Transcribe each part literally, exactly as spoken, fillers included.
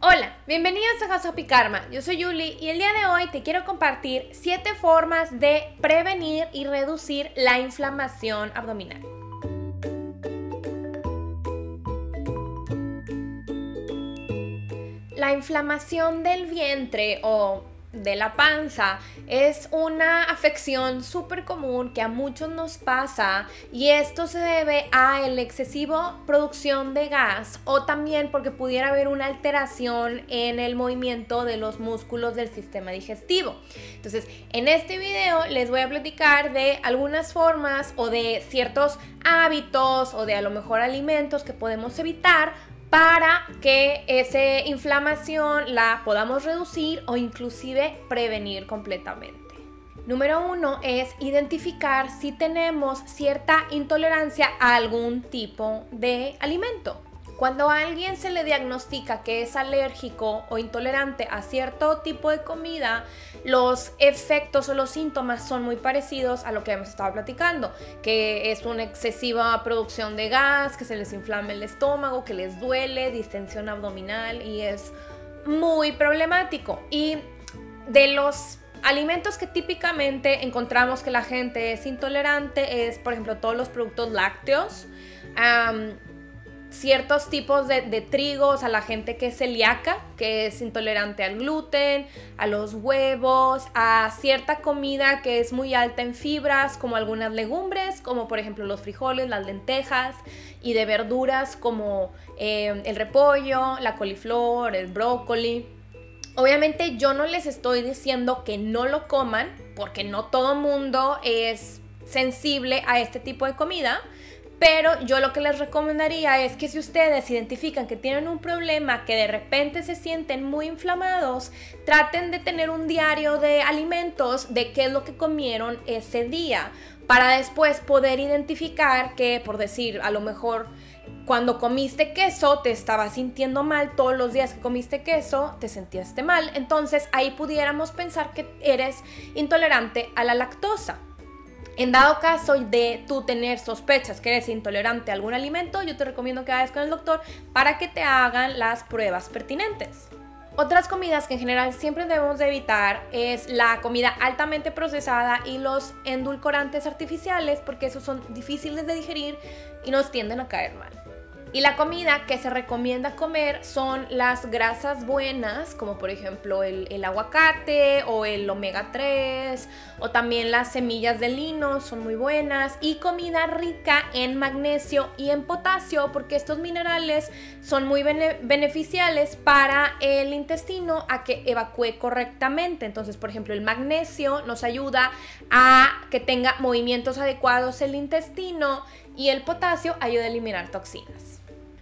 Hola, bienvenidos a Jaus of Happy Karma, yo soy Yuli y el día de hoy te quiero compartir siete formas de prevenir y reducir la inflamación abdominal. La inflamación del vientre o de la panza es una afección súper común que a muchos nos pasa, y esto se debe a el excesivo producción de gas o también porque pudiera haber una alteración en el movimiento de los músculos del sistema digestivo. Entonces, en este video les voy a platicar de algunas formas o de ciertos hábitos o de a lo mejor alimentos que podemos evitar para que esa inflamación la podamos reducir o inclusive prevenir completamente. Número uno es identificar si tenemos cierta intolerancia a algún tipo de alimento. Cuando a alguien se le diagnostica que es alérgico o intolerante a cierto tipo de comida, los efectos o los síntomas son muy parecidos a lo que hemos estado platicando, que es una excesiva producción de gas, que se les inflama el estómago, que les duele, distensión abdominal, y es muy problemático. Y de los alimentos que típicamente encontramos que la gente es intolerante es, por ejemplo, todos los productos lácteos, um, ciertos tipos de, de trigos, a la gente que es celíaca, que es intolerante al gluten, a los huevos, a cierta comida que es muy alta en fibras, como algunas legumbres, como por ejemplo los frijoles, las lentejas, y de verduras como eh, el repollo, la coliflor, el brócoli. Obviamente yo no les estoy diciendo que no lo coman, porque no todo mundo es sensible a este tipo de comida. Pero yo lo que les recomendaría es que si ustedes identifican que tienen un problema, que de repente se sienten muy inflamados, traten de tener un diario de alimentos, de qué es lo que comieron ese día, para después poder identificar que, por decir, a lo mejor cuando comiste queso te estabas sintiendo mal, todos los días que comiste queso te sentiste mal, entonces ahí pudiéramos pensar que eres intolerante a la lactosa. En dado caso de tú tener sospechas que eres intolerante a algún alimento, yo te recomiendo que vayas con el doctor para que te hagan las pruebas pertinentes. Otras comidas que en general siempre debemos de evitar es la comida altamente procesada y los endulcorantes artificiales, porque esos son difíciles de digerir y nos tienden a caer mal. Y la comida que se recomienda comer son las grasas buenas, como por ejemplo el, el aguacate o el omega tres, o también las semillas de lino son muy buenas, y comida rica en magnesio y en potasio, porque estos minerales son muy bene- beneficiales para el intestino a que evacúe correctamente. Entonces, por ejemplo, el magnesio nos ayuda a que tenga movimientos adecuados el intestino, y el potasio ayuda a eliminar toxinas.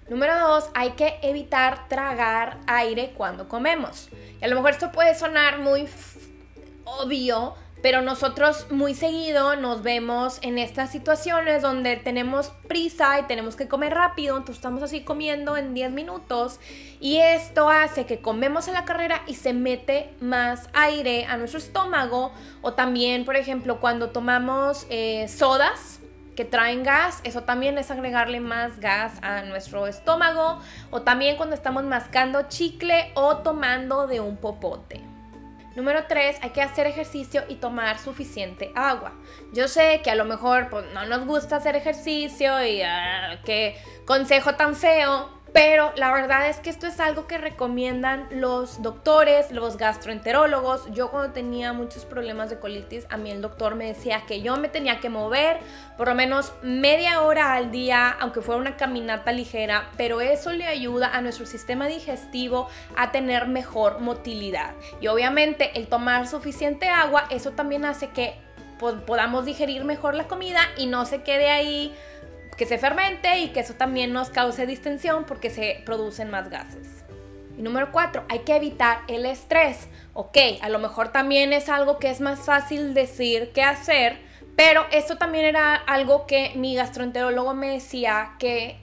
Número dos, hay que evitar tragar aire cuando comemos. Y a lo mejor esto puede sonar muy obvio, pero nosotros muy seguido nos vemos en estas situaciones donde tenemos prisa y tenemos que comer rápido, entonces estamos así comiendo en diez minutos, y esto hace que comemos a la carrera y se mete más aire a nuestro estómago. O también, por ejemplo, cuando tomamos eh, sodas que traen gas, eso también es agregarle más gas a nuestro estómago, o también cuando estamos mascando chicle o tomando de un popote. Número tres, hay que hacer ejercicio y tomar suficiente agua. Yo sé que a lo mejor pues, no nos gusta hacer ejercicio y ah, qué consejo tan feo, pero la verdad es que esto es algo que recomiendan los doctores, los gastroenterólogos. Yo cuando tenía muchos problemas de colitis, a mí el doctor me decía que yo me tenía que mover por lo menos media hora al día, aunque fuera una caminata ligera, pero eso le ayuda a nuestro sistema digestivo a tener mejor motilidad. Y obviamente el tomar suficiente agua, eso también hace que pod- podamos digerir mejor la comida y no se quede ahí, que se fermente, y que eso también nos cause distensión porque se producen más gases. Y número cuatro, hay que evitar el estrés. Ok, a lo mejor también es algo que es más fácil decir que hacer, pero esto también era algo que mi gastroenterólogo me decía, que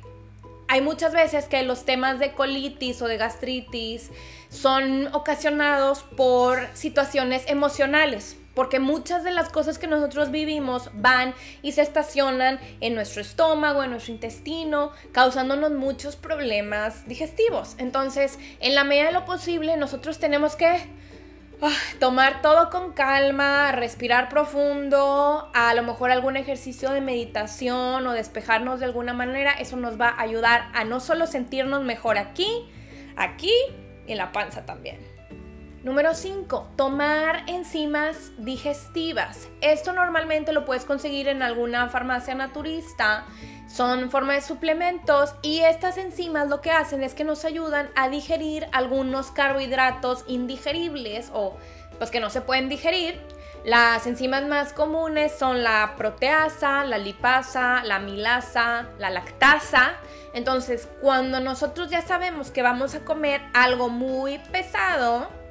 hay muchas veces que los temas de colitis o de gastritis son ocasionados por situaciones emocionales. Porque muchas de las cosas que nosotros vivimos van y se estacionan en nuestro estómago, en nuestro intestino, causándonos muchos problemas digestivos. Entonces, en la medida de lo posible, nosotros tenemos que ah, tomar todo con calma, respirar profundo, a lo mejor algún ejercicio de meditación o despejarnos de alguna manera. Eso nos va a ayudar a no solo sentirnos mejor aquí, aquí y en la panza también. Número cinco. Tomar enzimas digestivas. Esto normalmente lo puedes conseguir en alguna farmacia naturista. Son forma de suplementos y estas enzimas lo que hacen es que nos ayudan a digerir algunos carbohidratos indigeribles o pues que no se pueden digerir. Las enzimas más comunes son la proteasa, la lipasa, la amilasa, la lactasa. Entonces, cuando nosotros ya sabemos que vamos a comer algo muy pesado,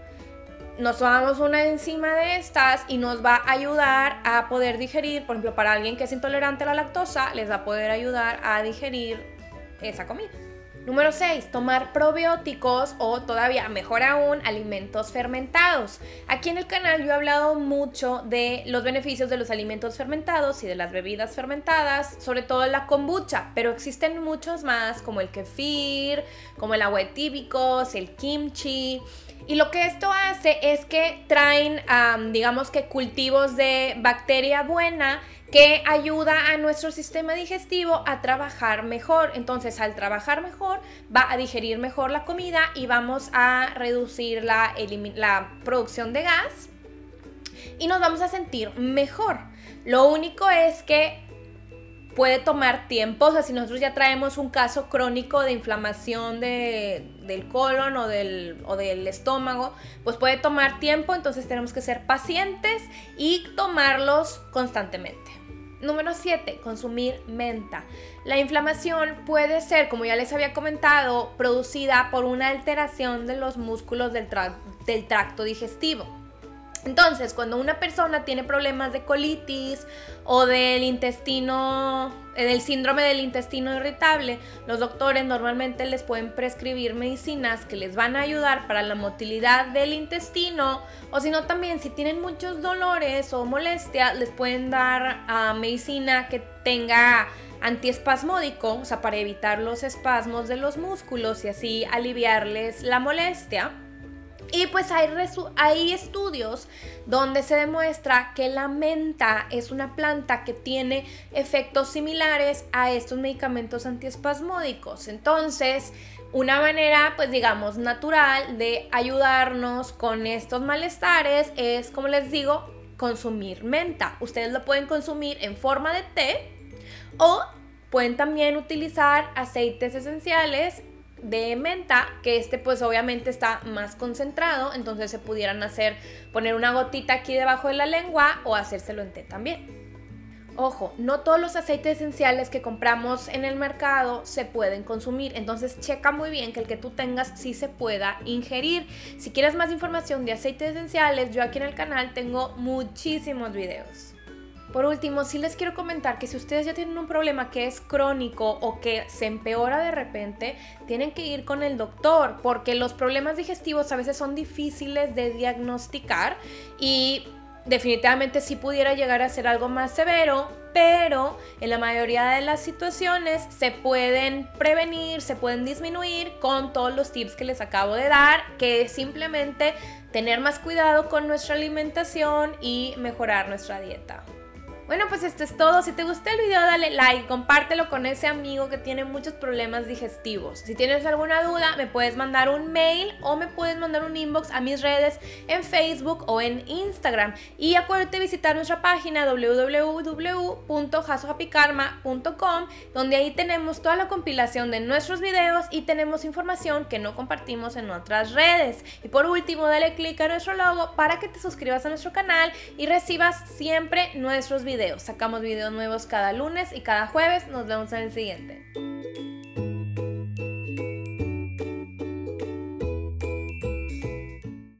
nos tomamos una enzima de estas y nos va a ayudar a poder digerir. Por ejemplo, para alguien que es intolerante a la lactosa, les va a poder ayudar a digerir esa comida. Número seis. Tomar probióticos o, todavía mejor aún, alimentos fermentados. Aquí en el canal yo he hablado mucho de los beneficios de los alimentos fermentados y de las bebidas fermentadas, sobre todo la kombucha, pero existen muchos más como el kefir, como el agua de tíbicos, el kimchi. Y lo que esto hace es que traen, um, digamos que cultivos de bacteria buena que ayuda a nuestro sistema digestivo a trabajar mejor. Entonces, al trabajar mejor, va a digerir mejor la comida y vamos a reducir la, la producción de gas y nos vamos a sentir mejor. Lo único es que puede tomar tiempo. O sea, si nosotros ya traemos un caso crónico de inflamación de, del colon o del, o del estómago, pues puede tomar tiempo, entonces tenemos que ser pacientes y tomarlos constantemente. Número siete. Consumir menta. La inflamación puede ser, como ya les había comentado, producida por una alteración de los músculos del, tra- del tracto digestivo. Entonces, cuando una persona tiene problemas de colitis o del intestino, del síndrome del intestino irritable, los doctores normalmente les pueden prescribir medicinas que les van a ayudar para la motilidad del intestino, o si no también, si tienen muchos dolores o molestias, les pueden dar uh, medicina que tenga antiespasmódico, o sea, para evitar los espasmos de los músculos y así aliviarles la molestia. Y pues hay, hay estudios donde se demuestra que la menta es una planta que tiene efectos similares a estos medicamentos antiespasmódicos. Entonces, una manera, pues digamos, natural de ayudarnos con estos malestares es, como les digo, consumir menta. Ustedes lo pueden consumir en forma de té o pueden también utilizar aceites esenciales de menta, que este pues obviamente está más concentrado, entonces se pudieran hacer, poner una gotita aquí debajo de la lengua o hacérselo en té también. Ojo, no todos los aceites esenciales que compramos en el mercado se pueden consumir, entonces checa muy bien que el que tú tengas sí se pueda ingerir. Si quieres más información de aceites esenciales, yo aquí en el canal tengo muchísimos videos. Por último, sí les quiero comentar que si ustedes ya tienen un problema que es crónico o que se empeora de repente, tienen que ir con el doctor, porque los problemas digestivos a veces son difíciles de diagnosticar y definitivamente sí pudiera llegar a ser algo más severo, pero en la mayoría de las situaciones se pueden prevenir, se pueden disminuir con todos los tips que les acabo de dar, que es simplemente tener más cuidado con nuestra alimentación y mejorar nuestra dieta. Bueno, pues esto es todo. Si te gustó el video, dale like, compártelo con ese amigo que tiene muchos problemas digestivos. Si tienes alguna duda, me puedes mandar un mail o me puedes mandar un inbox a mis redes en Facebook o en Instagram. Y acuérdate de visitar nuestra página w w w punto jaus of happy karma punto com, donde ahí tenemos toda la compilación de nuestros videos y tenemos información que no compartimos en otras redes. Y por último, dale click a nuestro logo para que te suscribas a nuestro canal y recibas siempre nuestros videos. Sacamos videos nuevos cada lunes y cada jueves. Nos vemos en el siguiente.